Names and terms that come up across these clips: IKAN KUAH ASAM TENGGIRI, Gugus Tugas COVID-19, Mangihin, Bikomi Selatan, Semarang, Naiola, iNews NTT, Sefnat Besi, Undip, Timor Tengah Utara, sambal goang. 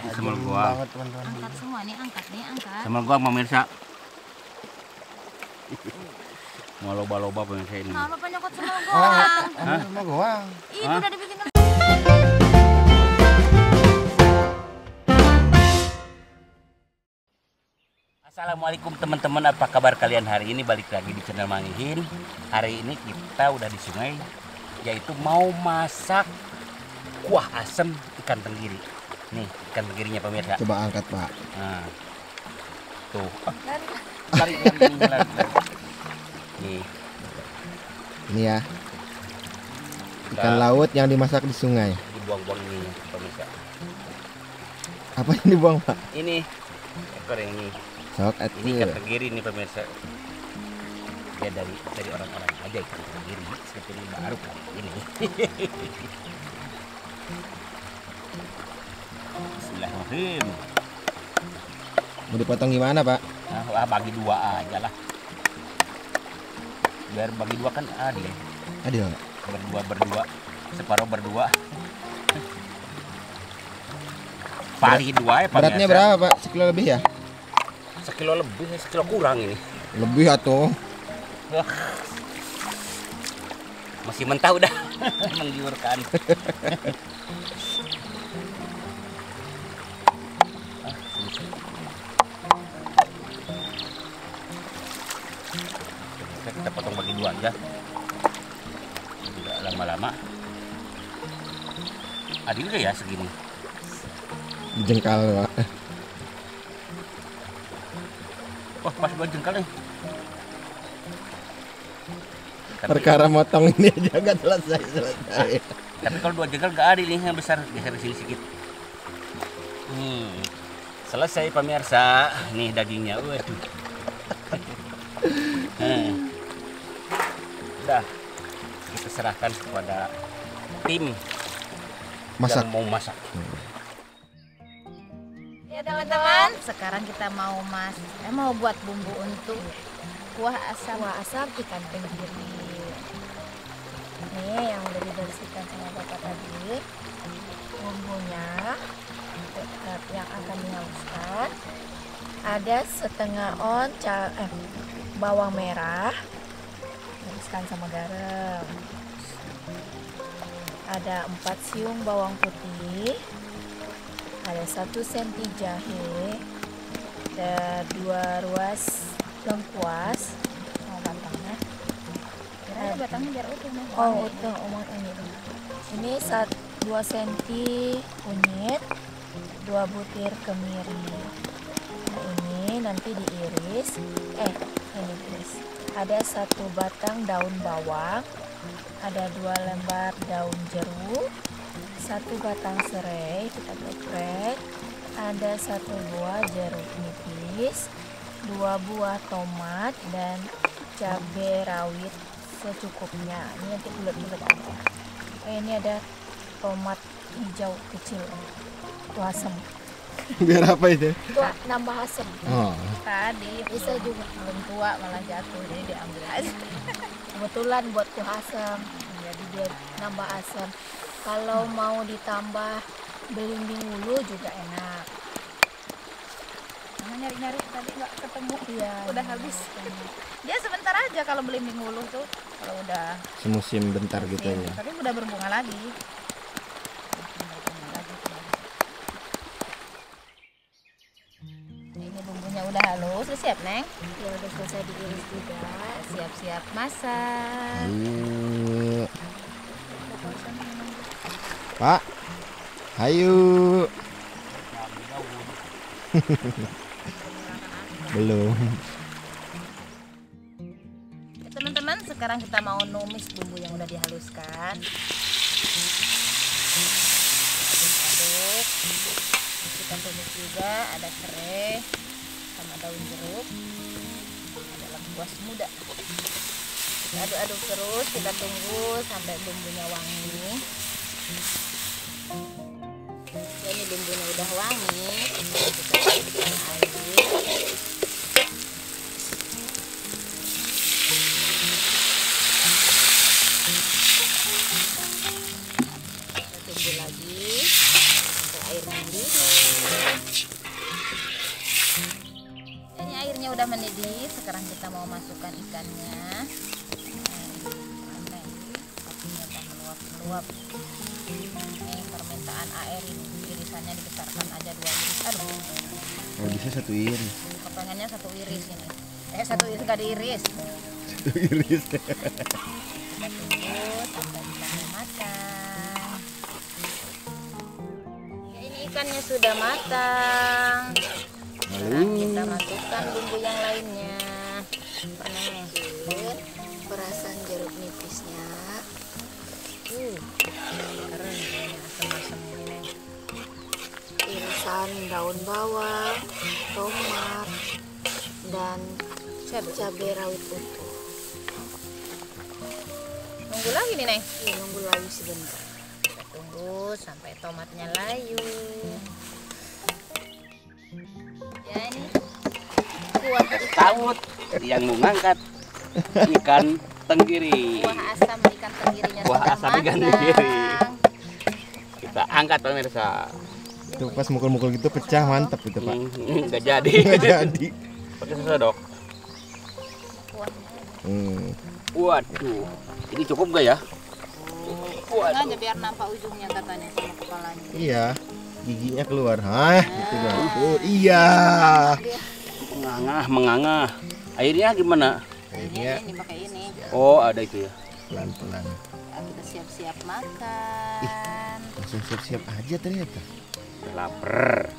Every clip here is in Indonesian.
Sambal goang. Angkat semua nih, angkat nih, angkat. Sambal goang pemirsa. Mau loba-loba pemirsa ini. Kalau bapak nyokot sambal goang. Sambal goang. Itu udah dibikin. Assalamualaikum teman-teman, apa kabar kalian hari ini? Balik lagi di channel Mangihin. Hari ini kita udah di sungai, yaitu mau masak kuah asam ikan tenggiri. Nih ikan tenggirinya pemirsa. Coba angkat pak. Nah. Tuh. Nih. Ini ya. Ikan laut yang dimasak di sungai. Dibuang-buang ini pemirsa. Apa yang dibuang pak? Ini ekor yang ini. Ini ikan tenggiri nih pemirsa. Ya dari orang-orang aja ikan tenggiri seperti ini baru kali ini. Bismillahirrahmanirrahim. Mau dipotong gimana pak? Nah, bagi dua aja lah. Biar bagi dua kan adil. Adil. Berdua separuh berdua. Paling dua ya pak. Beratnya berapa pak? Sekilo lebih ya? Sekilo lebih, sekilo kurang ini. Lebih atau? Masih mentah udah menggiurkan. Kita potong bagi dua aja. Tidak lama-lama. Adil gak ya segini? Jengkal pak. Wah, pas buat jengkal nih. Perkara motong ini aja nggak selesai. Tapi kalau dua jengkal nggak adil nih, yang besar geser sini sedikit. Selesai pemirsa. Nih dagingnya. Waduh. Udah. Kita serahkan kepada tim masak. Yang mau masak. Ya teman-teman, sekarang kita mau buat bumbu untuk kuah asam ikan tenggiri. Ini yang udah dibersihkan sama bapak tadi. Bumbunya yang akan dihaluskan ada setengah bawang merah, haluskan sama garam. Ada 4 siung bawang putih. Ada 1 senti jahe, ada 2 ruas lengkuas, batangnya. Kira-kira batangnya biar utuh. Oh utuh, ini. Ini 2 senti kunyit, 2 butir kemiri. Nah, ini nanti diiris. Ada 1 batang daun bawang, ada 2 lembar daun jeruk. 1 batang serai kita geprek, ada 1 buah jeruk nipis, 2 buah tomat dan cabai rawit secukupnya. Ini nanti bulat-bulat aja. Ini ada tomat hijau kecil, itu asem. Biar apa itu? Tua, nambah asem. Oh. Tadi bisa juga belum tua malah jatuh, jadi diambil aja. Kebetulan buat kuah asam, jadi dia nambah asam. Kalau mau ditambah belimbing ulu juga enak. Nyari-nyari tadi nggak ketemu, iya, udah habis. Dia sebentar aja kalau belimbing ulu tuh, kalau udah semusim bentar gitu ya. Tapi udah berbunga lagi. Ini bumbunya udah halus, udah siap neng? Ya udah selesai diiris juga, siap-siap masak. Pak, ayo. Belum. Teman-teman, sekarang kita mau numis bumbu yang udah dihaluskan. Aduk-aduk. Kita tumis juga, ada serai sama daun jeruk, ada lengkuas muda. Kita aduk-aduk terus, kita tunggu sampai bumbunya wangi. Ini bumbunya udah wangi, kita masukkan air. Kita tunggu lagi sampai air mendidih. Ini airnya udah mendidih, sekarang kita mau masukkan ikannya. Apinya udah meluap-meluap. Ini permintaan air ini, irisannya dibesarkan aja 2 iris. Aduh. Oh, bisa 1 iris. Kepengennya 1 iris ini. 1 iris gak diiris. 1 iris. Ikannya sudah matang. Nah, kita masukkan bumbu yang lainnya. Panaskan perasan jeruk nipisnya. Keren ya, asam-asam ini. Irisan daun bawang, tomat, dan cabai rawit utuh. Nunggu lagi nih, Neng. Iya, nunggu lagi sebentar. Tunggu sampai tomatnya layu. Ya, ini kuah ikan yang mengangkat ikan tenggiri. Kuah asam ikan tenggirinya. Kuah asam ikan tenggiri. Kita angkat pemirsa. Itu pas mukul-mukul gitu pecah, mantap itu Pak. Nggak jadi. Nggak jadi. Pakai sesodok. Waduh, ini cukup nggak ya? Aja biar nampak ujungnya katanya sama kepalanya. Iya, giginya keluar. Hah, gitu kan. Oh, iya. Menganga. Airnya gimana? Airnya ini pakai ini. Oh, ada itu ya. Pelan-pelan. Kita siap-siap makan. Langsung siap-siap aja ternyata. Udah lapar.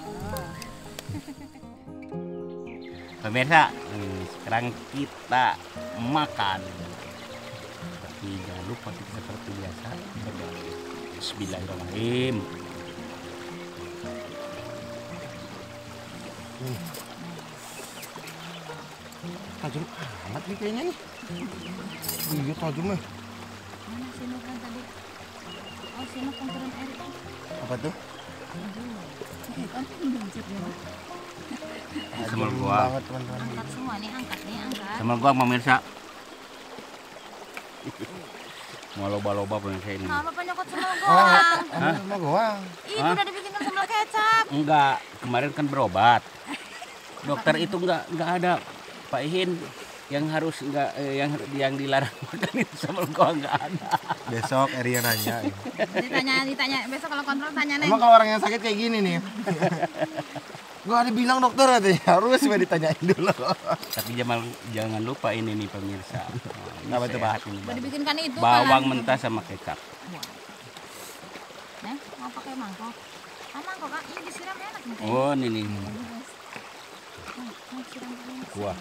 Pemirsa, sekarang kita makan. Jangan lupa seperti biasa. Bismillahirrahmanirrahim. Tajam amat nih kayaknya nih. Iya tajam ya. Mana sih makan tadi? Oh sih makan turun air. Apa tuh? Semua gua. Angkat semua nih, angkat. Semua gua pemirsa. Mau loba-loba pengen saya ini. Nah, Bapak nyokot semua goang. Semua goang. Itu udah dibikinkan sambal kecap. Enggak, kemarin kan berobat. Dokter itu enggak ada. Pak Ihin yang harus enggak yang dilarang makan itu sambal goang enggak ada. Besok Eria nanya. Ditanya besok kalau kontrol tanya Neng. Emang kalau orang yang sakit kayak gini nih. Gua ada bilang dokter harus ditanyain dulu. Tapi jangan lupa ini nih pemirsa. Nah, ini dibikinkan itu bawang mentah sama kecap. Nah, mau pakai mangkok. Mangkok Kak, ini disiram enak nih. Oh, ini. Kuah.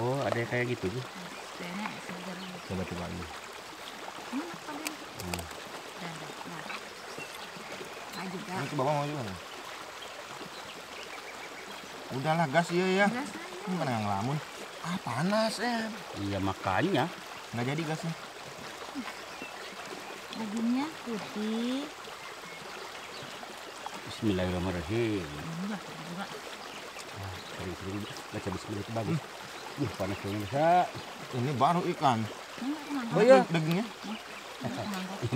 Oh, ada kayak gitu tuh. Coba ini. Nah. Ini bawang mau gimana? Udahlah gas iya ya. Bukan yang lamun. Ah panas ya. Iya makanya. Nggak jadi gasnya. Bumbunya putih. Bismillahirrahmanirrahim. Sering-sering baca bismillah itu bagus. Panas bisa. Ini baru ikan. Banyak dagingnya.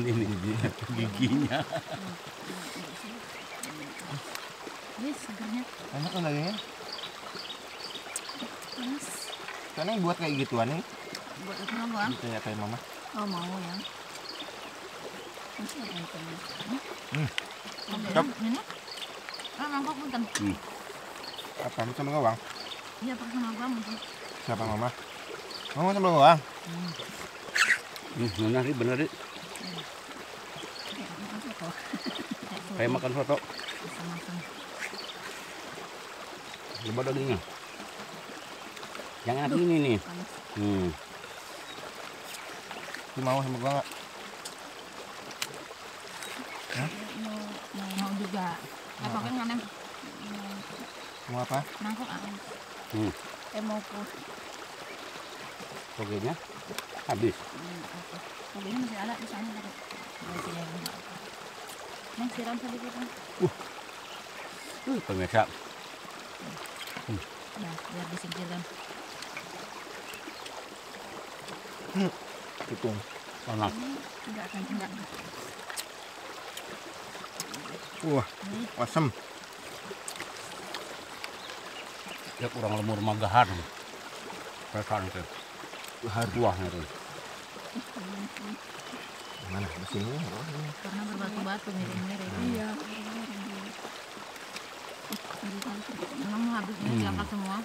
Ini dia giginya. Segarnya. Enak kan dagingnya? Panas. Karena buat kayak gituan nih. Buat apa Bang? Gitu ya kayak Mama. Oh, mau ya. Mantap. Enak. Ah, mangkok punten. Apa macam enggak, Bang? Iya, pakai sama Bang. Siapa Mama? Mama sama Bang. Benar. Kayak makan soto. Coba dagingnya. Jangan ini nih. Lu mau sama gua nggak? Mau juga. Apa kan Neng? Mau apa? Mangkok. Mau pun. Togenya habis. Togenya masih ada di sana tadi. Neng siram sedikit. Pemirsa. Nah, biar disingkirkan. Itu panas. Enggak. Wah, asam. ya kurang lemur magahan. Pesan itu. Buahnya itu. Mana mesinnya? Karena berbatu-batu mirip-mirip. Iya. Memang habis diangkat semua.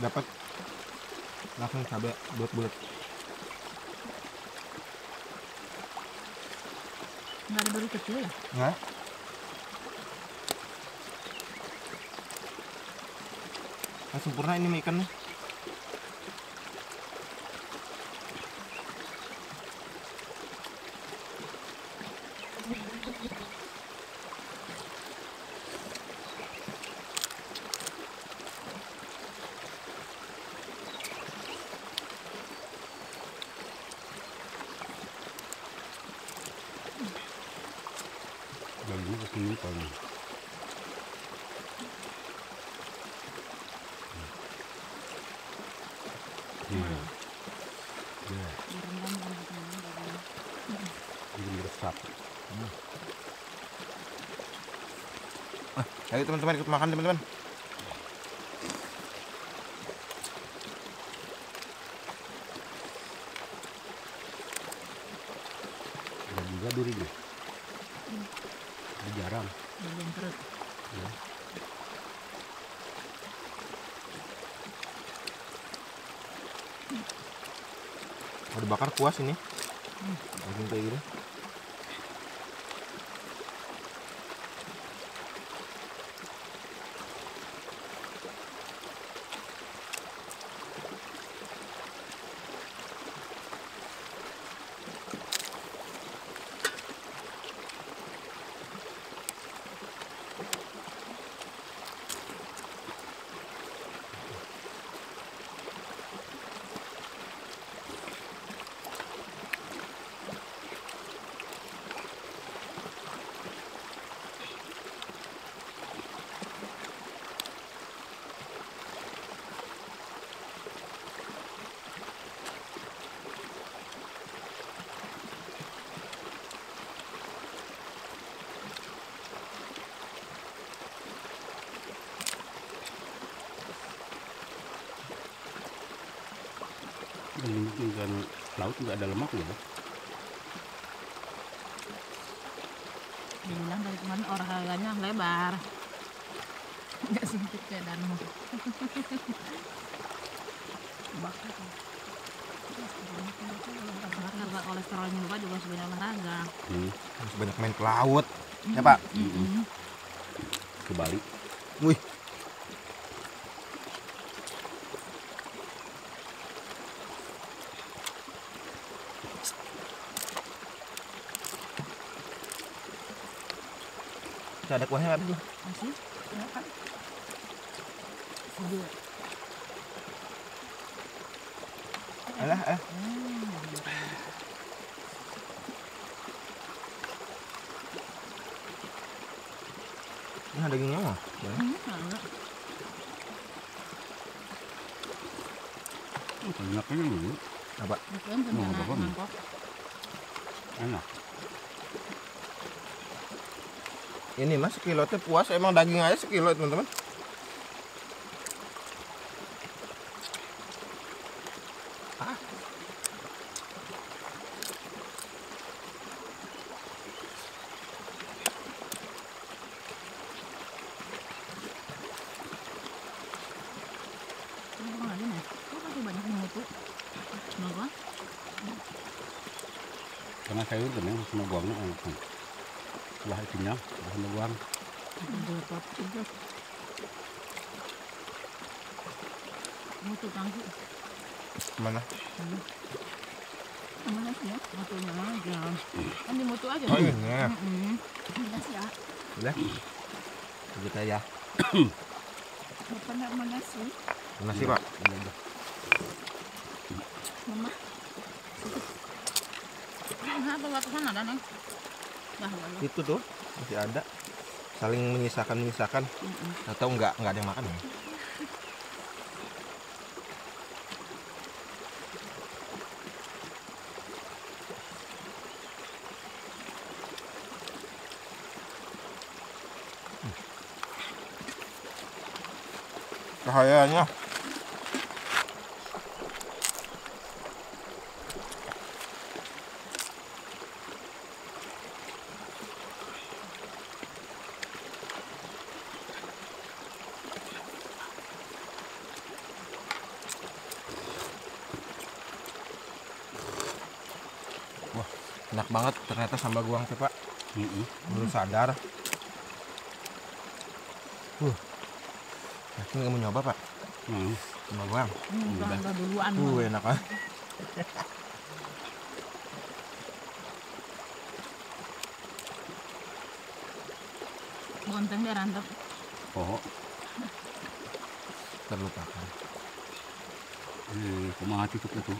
Dapat langsung cabai bulat-bulat. Nggak ada baru kecil ya? Nggak. Nah, sempurna ini ikannya. Ayo teman-teman ikut makan teman-teman. Ada juga duri deh. Jarang. Belum terus. Ya. Ada bakar kuas ini. Langsung kayak gini. Ikan laut nggak ada lemaknya. Bilang dari kemarin orang harganya lebar, nggak sempit kayak danau. Bakar, kalau kolesterolnya juga sebanyak olahraga. Harus banyak main ke laut, ya Pak. Ke Bali. Wih. Ada kuahnya habis tuh. Masih? Ya kan. Sejuk. Alah, ah. Ini ada dagingnya mah. Banyak ini dulu. Apa? Mangkok. Enak. Ini mas sekilotnya puas, emang daging aja sekilo teman-teman. Karena sayur bening semua buangnya enak. Buah itunya, buah luang. Mana? Mana sih ya? Mutunya aja. Kan di mutu aja. Oh iya. Makasih ya. Boleh. Kita ya. Mana mana sih? Mana sih, Pak? Mama. Nah, lewat sana ada nih. Itu tuh masih ada saling menyisakan atau nggak ada yang makan. cahayanya. Wah, enak banget ternyata sambal goang sih, Pak. Belum sadar. Yakin nggak mau nyoba, Pak? Sambal goang. Sambal duluan. Enak banget. Lontongnya rantep. Terlupakan. Kumaha cukup itu.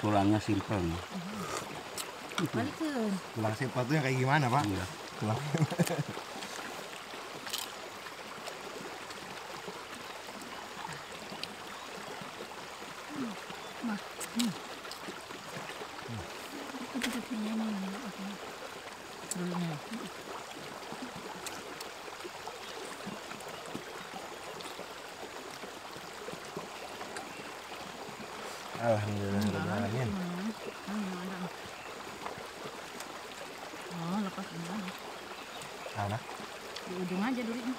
Tulangnya simpel. Tulang simpel itu yang kayak gimana, Pak? Tulang. Alhamdulillah. Lepas dulu. Mana? Di ujung aja dulu ini.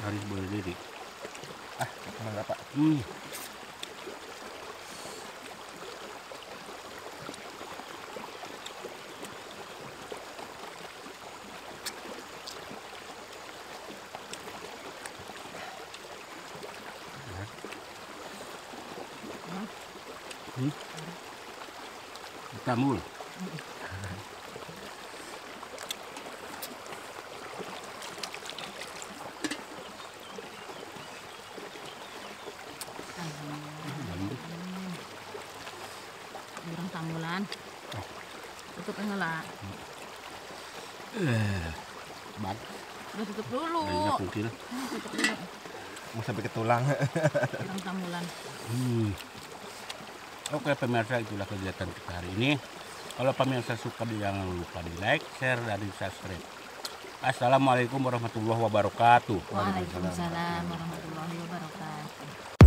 Harus berdiri. Enggak, Pak. Tamul. Burung tamulan. Tutup enggak? Bang. Udah tutup dulu. Tutup dulu. Mau sampai ke tulang. Burung tamulan. Oke pemirsa, itulah kegiatan kita hari ini. Kalau pemirsa suka, jangan lupa di like, share, dan di subscribe. Assalamualaikum warahmatullahi wabarakatuh. Waalaikumsalam warahmatullahi wabarakatuh.